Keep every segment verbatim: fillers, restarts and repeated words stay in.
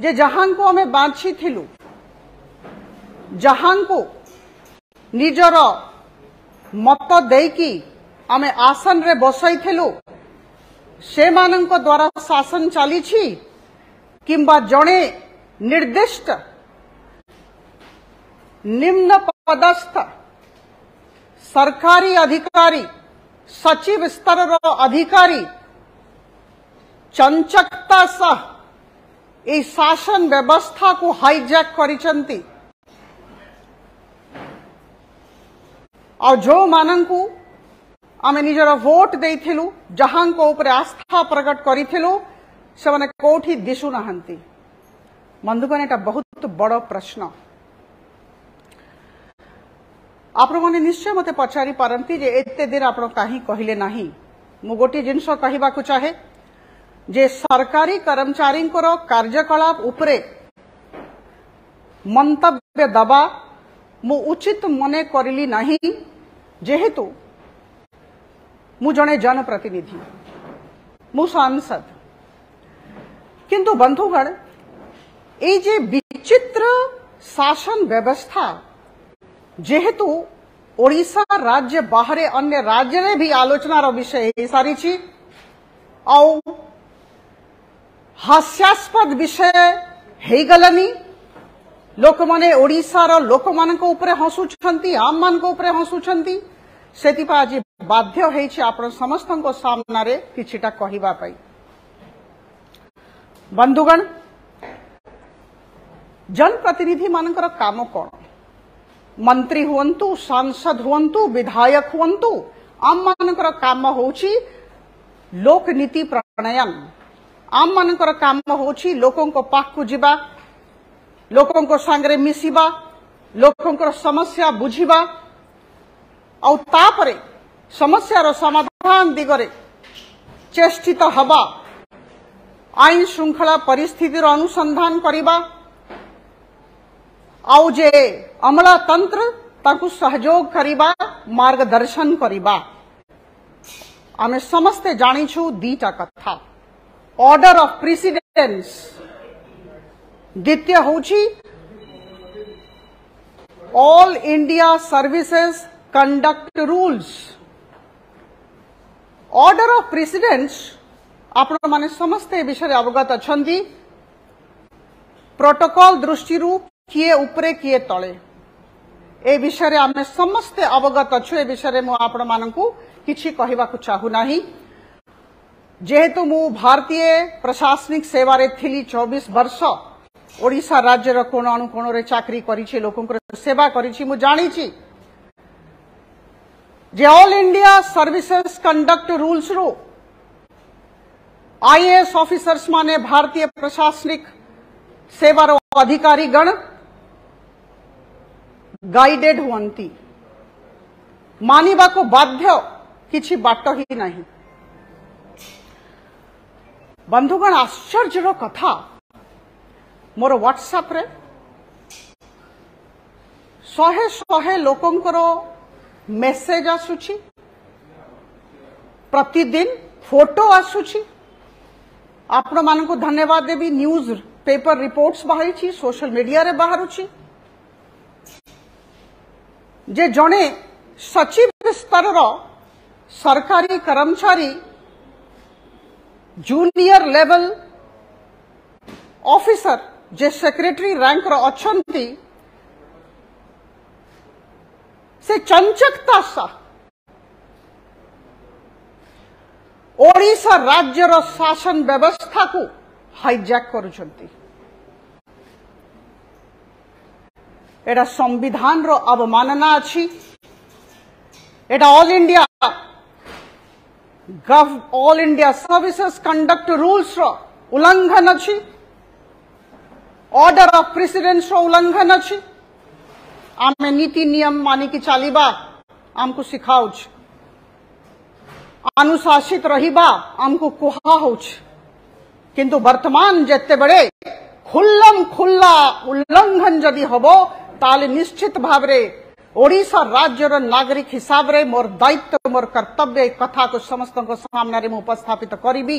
जे जहांकु आमे बांछी थिलु जहांकु निजर मत देकी आमे आसन रे बसाई थिलु से मानंक द्वारा शासन चली छी किंबा जणे निर्दिष्ट निम्न पदस्थ सरकारी अधिकारी सचिव स्तर रो अधिकारी चंचकता सह ए शासन व्यवस्था को हाईजैक करिचंती और जो मानंकु आमे निजर वोट देइथिलु जहां को ऊपर आस्था प्रकट करिथिलु से माने कोठी दिसु नहंती। बंधुगण एटा बहुत बड़ प्रश्न आपण मैंने निश्चय मते पचारि पारंती जे एते दिन आपण काही कहिले नाही। मु गोटी जिनस कहबाकु चाहे जे सरकारी कर्मचारी कार्यकलाप उपरे मंतव्य दबा मु उचित मने करली नाही जेहेतु मु जने जनप्रतिनिधि मु सांसद। किंतु बंधुगण ए जे विचित्र शासन व्यवस्था जेहेतु ओडिशा राज्य बाहरे अन्य राज्य रे भी आलोचनार विषय सारी छी आउ हास्यास्पद विषय है गलनी लोक माने ओडिशा रो लोक मान को ऊपर हसुछंती आम मान को ऊपर हसुछंती सेति पा आज बाध्य हेई छी आपण समस्तन को सामना रे किछिटा कहिबा पाई। बंधुगण जनप्रतिनिधि मानकर काम कोन मंत्री हुवंतु सांसद हुवंतु विधायक हुवंतु आम मानकर काम होउची लोक नीति प्रणयन आम मानकर काम होउची लोकन को पाख को जिबा लोकन को संगरे मिसिबा लोकन को समस्या बुझिबा और तापरे समस्या रो समाधान दिगरे चेष्टित हवा आईन श्रृंखला परिस्थिति रो अनुसंधान करिबा आउ जे अमला तंत्र ताकु सहयोग करिबा मार्गदर्शन करिबा। आमे समस्ते जानी छु दीटा कथा ऑर्डर ऑफ प्रेसिडेंस द्वितीय होची all India services conduct rules order of precedence आपण माने समस्ते विषय अवगत अछंती प्रोटोकॉल दृष्टि रू किए उपरे किए तले ए विषय रे आमे समस्ते अवगत अछु। ए विषय रे मु आपण मानंकु किछि कहिबाकु चाहू नाही जेहेतु मु भारतीय प्रशासनिक सेवा रे थिली चौबीस वर्ष ओडिशा राज्य रो कोण अनुकोण रे चाकरी करिछि लोकन को सेवा करिछि मु जानि छि जे all India services conduct rules रो आईएएस ऑफिसर्स माने भारतीय प्रशासनिक सेवा रो अधिकारी गण गाइडेड हुवंती मानिबा को बाध्य किछि बाट ही नाही। बंधुगण आश्चर्य कथा मोर व्हाट्सएप रे शहे शहे लोकंकर मेसेज आसुछि प्रतिदिन फोटो आसुछि। आपण मानकु धन्यवाद देबी न्यूज पेपर रिपोर्ट्स बाहरी छी सोशल मीडिया रे बाहरुछि जे जणे सचिव स्तर रो सरकारी कर्मचारी जूनियर लेवल ऑफिसर जे सेक्रेटरी रैंक रो अछंती से चंचकता सा ओडिशा राज्य रो शासन व्यवस्था को हाईजैक करुछंती। एडा संविधान रो अवमानना अछि। एडा ऑल इंडिया गव all India services conduct rules रो उल्लंघन अछि। ऑर्डर ऑफ प्रेसिडेंस रो उल्लंघन अछि। आमे नीति नियम मानिकी चलिबा आमको सिखाउछ अनुशासित रहिबा आमको कुहा होछ किंतु वर्तमान जेते बड़े खुल्लम खुल्ला उल्लंघन जदि हबो ताले निश्चित भावरे ओडिशा राज्य रो नागरिक हिसाब रे मोर दायित्व मोर कर्तव्य कथा को समस्त को सामने रे मु उपस्थापित करिबी।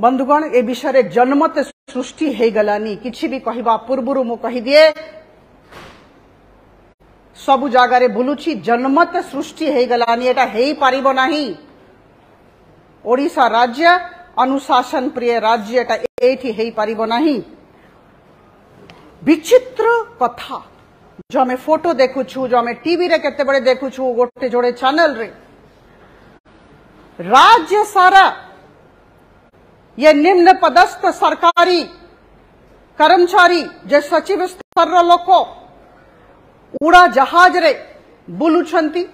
बंधुगण ए विषय रे जनमत सृष्टि हेगलानी किसी भी कहवा पूर्व मु कहीदिए सबु जगार बुलुची जन्मत सृष्टि हेगलानी एटा हेई पारिबो नाही। ओडिशा राज्य अनुशासन प्रिय राज्य एटा एठी हेई पारिबो नाही। विचित्र कथा जो आम फोटो देखुछु जो आम टीवी रे केते बड़े देखुछु गोटे जोड़े चैनल रे राज्य सारा ये निम्न पदस्थ सरकारी कर्मचारी जे सचिव स्तर लोक उड़ा जहाज रे बुलुछंती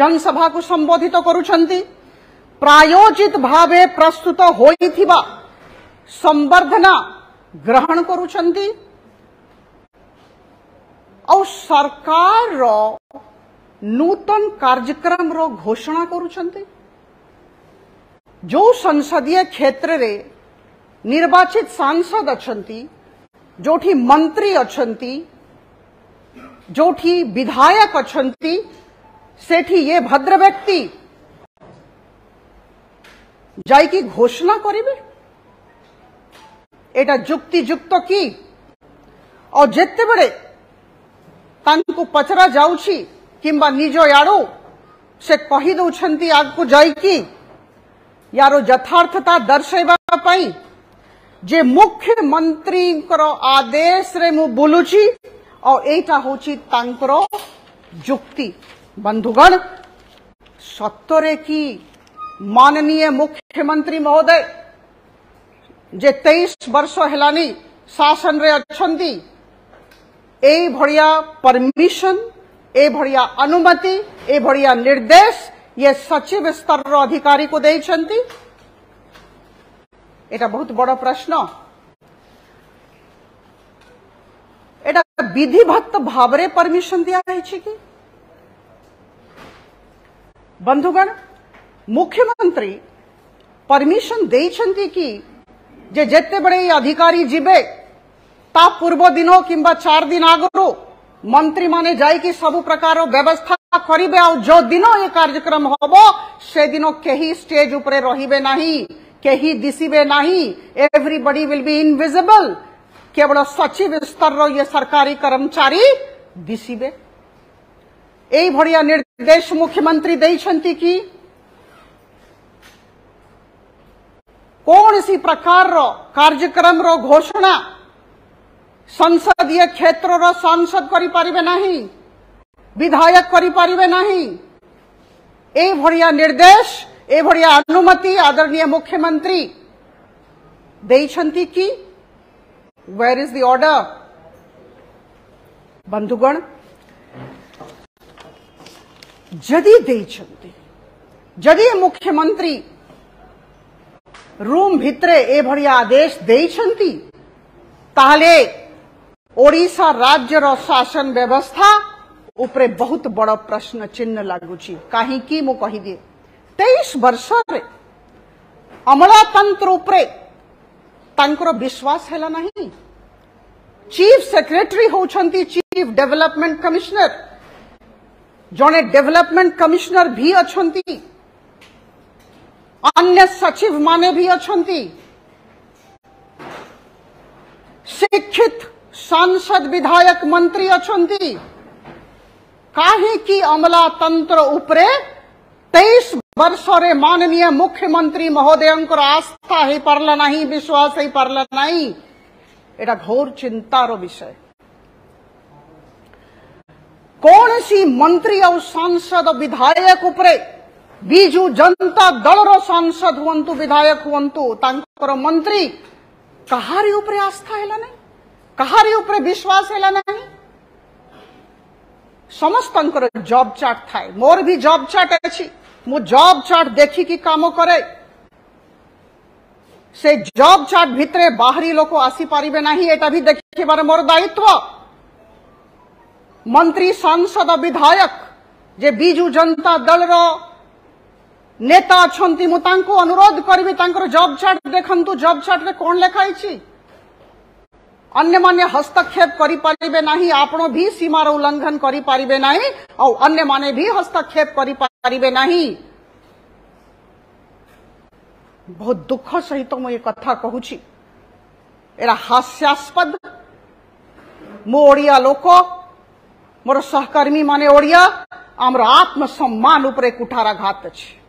जनसभा को संबोधित करुछंती प्रायोजित भावे प्रस्तुत होइथिबा संवर्धना ग्रहण करुछंती और सरकार रो नूतन कार्यक्रम रो घोषणा करुछंती। जो संसदीय क्षेत्र रे निर्वाचित सांसद अछंती जोठी मंत्री अछंती जोठी विधायक अछंती सेठी ये भद्र व्यक्ति जाइकी घोषणा करिबे एटा जुक्ति जुक्त की और जेते बड़े तांकु पचरा जाउछी किंबा निजो याडो से कही दउछंती आगकु जाइकी यारो यथार्थता दर्शेबा पाई जे मुख्यमंत्री करो आदेश रे मु बोलुची और एटा होची तांकरो जुक्ति। बंधुगण सत्तरे की माननीय मुख्यमंत्री महोदय जे तेईस वर्ष हेलानी शासन रे अछंती ए भड़िया परमिशन ए भड़िया अनुमति ए भड़िया निर्देश ये सचिव स्तर रो अधिकारी को देई छंती एटा बहुत बड़ा प्रश्न। एटा विधिवत भावरे परमिशन दिया है कि बंधुगण मुख्यमंत्री परमिशन दे छंती कि जे जेते बड़े अधिकारी जीवे ता पूर्व दिन किंबा चार दिन आगरो मंत्री माने जाई कि सब प्रकार व्यवस्था करेंगे और जो दिन ये कार्यक्रम हम से दिन कहीं स्टेज उपरे रहिबे नहीं कहीं दिसिबे नहीं एवरीबडी विल बी इनविजिबल केवल सचिव स्तर रो ये सरकारी कर्मचारी दिसिबे एई भड़िया निर्देश मुख्यमंत्री दे छंती कि कौन सी प्रकार रो कार्यक्रम रो घोषणा संसदीय क्षेत्र रो सांसद करी पारिबे नहीं विधायक करी पारिबे नहीं ए भड़िया निर्देश ए भड़िया अनुमति आदरणीय मुख्यमंत्री दे छंती कि वेयर इज द ऑर्डर। बंधुगण जदि दे छंती जदि मुख्यमंत्री रूम भितरे ए भड़िया आदेश दे छंती ताहले ओडिशा राज्य रो शासन व्यवस्था उपरे बहुत बड़ा प्रश्न चिन्ह लगुची। कहीं की मु कही दिए तेईस वर्ष रे अमलातंत्र उपरे तांकरो विश्वास हैला नहीं। चीफ सेक्रेटरी होउछंती चीफ डेवलपमेंट कमिश्नर जने डेवलपमेंट कमिश्नर भी अछंती अन्य सचिव माने भी अछंती शिक्षित सांसद विधायक मंत्री अछंती काहे की अमला तंत्र उपरे तेईस वर्ष रे माननीय मुख्यमंत्री महोदयंकर आस्था हे परला नहीं विश्वास हे परला नहीं एटा घोर चिंता रो विषय। कौन सी मंत्री और सांसद और विधायक उपरे बीजू जनता दल रो सांसद हुअंतु विधायक हुअंतु तांकर मंत्री कहारी उपरे आस्था हैला नहीं कहारी उपरे विश्वास हैला नहीं। समस्तंकर जॉब चार्ट थाए मोर भी जॉब चार्ट अछि मु जॉब चार्ट देखी कि काम करे से जॉब चार्ट भितरे बाहरी लोक आसी पारिबे नहीं एटा भी देखिबार मोर दायित्व। मंत्री सांसद विधायक जे बीजू जनता दल रो नेता अछंती मु तांको अनुरोध करबी तांकर जॉब चार्ट देखंतु जॉब चार्ट रे कोन लिखाई छी अन्य माने हस्तक्षेप करी पारिबे नहीं आपण भी सीमार उल्लंघन करी पारिबे नहीं और अन्य माने भी हस्तक्षेप करी पारिबे नहीं। बहुत दुख सहित तो मु ये कथा कहूची एड़ा हास्यास्पद। मो ओड़िया लोक, मोर सहकर्मी माने ओड़िया, आमरो आत्मसम्मान उपरे कुठाराघात छे।